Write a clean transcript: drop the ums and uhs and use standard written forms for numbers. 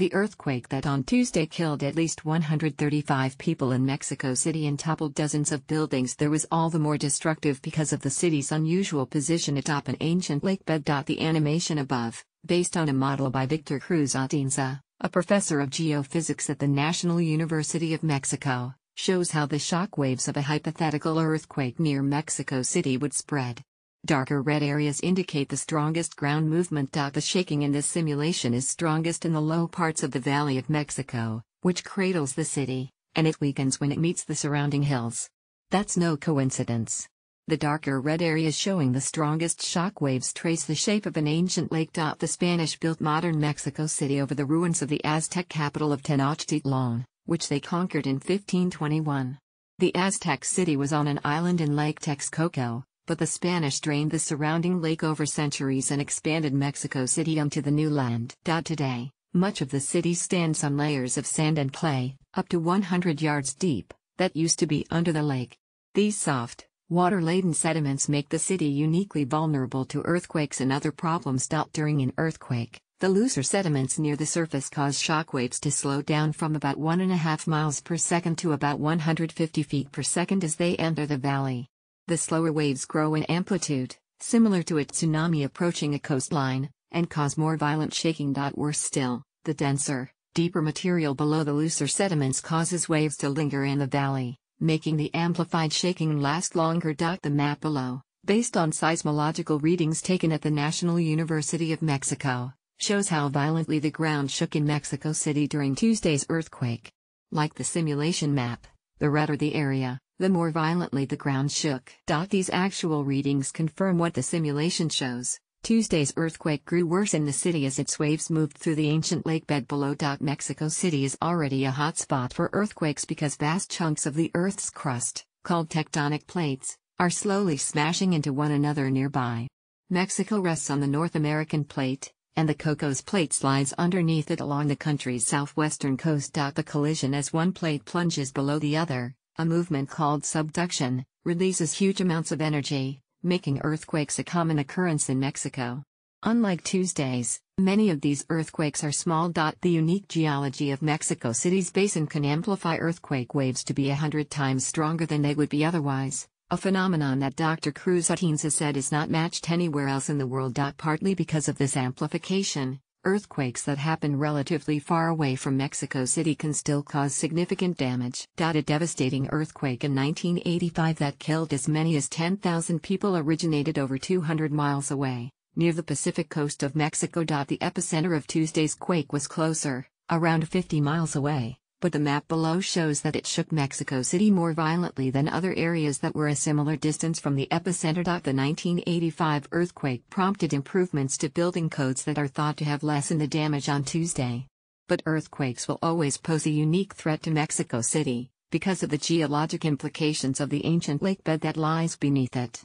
The earthquake that on Tuesday killed at least 135 people in Mexico City and toppled dozens of buildings there was all the more destructive because of the city's unusual position atop an ancient lakebed. The animation above, based on a model by Victor Cruz Atienza, a professor of geophysics at the National University of Mexico, shows how the shock waves of a hypothetical earthquake near Mexico City would spread. Darker red areas indicate the strongest ground movement. The shaking in this simulation is strongest in the low parts of the Valley of Mexico, which cradles the city, and it weakens when it meets the surrounding hills. That's no coincidence. The darker red areas showing the strongest shock waves trace the shape of an ancient lake. The Spanish built modern Mexico City over the ruins of the Aztec capital of Tenochtitlan, which they conquered in 1521. The Aztec city was on an island in Lake Texcoco, but the Spanish drained the surrounding lake over centuries and expanded Mexico City onto the new land. Today, much of the city stands on layers of sand and clay, up to 100 yards deep, that used to be under the lake. These soft, water-laden sediments make the city uniquely vulnerable to earthquakes and other problems. During an earthquake, the looser sediments near the surface cause shockwaves to slow down from about 1.5 miles per second to about 150 feet per second as they enter the valley. The slower waves grow in amplitude, similar to a tsunami approaching a coastline, and cause more violent shaking. Worse still, the denser, deeper material below the looser sediments causes waves to linger in the valley, making the amplified shaking last longer. The map below, based on seismological readings taken at the National University of Mexico, shows how violently the ground shook in Mexico City during Tuesday's earthquake. Like the simulation map, the redder the area, the more violently the ground shook. These actual readings confirm what the simulation shows. Tuesday's earthquake grew worse in the city as its waves moved through the ancient lakebed below. Mexico City is already a hotspot for earthquakes because vast chunks of the Earth's crust, called tectonic plates, are slowly smashing into one another nearby. Mexico rests on the North American plate, and the Cocos plate slides underneath it along the country's southwestern coast. The collision as one plate plunges below the other, a movement called subduction, releases huge amounts of energy, making earthquakes a common occurrence in Mexico. Unlike Tuesday's, many of these earthquakes are small. The unique geology of Mexico City's basin can amplify earthquake waves to be 100 times stronger than they would be otherwise, a phenomenon that Dr. Cruz Atienza said is not matched anywhere else in the world. Partly because of this amplification, earthquakes that happen relatively far away from Mexico City can still cause significant damage. A devastating earthquake in 1985 that killed as many as 10,000 people originated over 200 miles away, near the Pacific coast of Mexico. The epicenter of Tuesday's quake was closer, around 50 miles away, but the map below shows that it shook Mexico City more violently than other areas that were a similar distance from the epicenter. The 1985 earthquake prompted improvements to building codes that are thought to have lessened the damage on Tuesday. But earthquakes will always pose a unique threat to Mexico City, because of the geologic implications of the ancient lakebed that lies beneath it.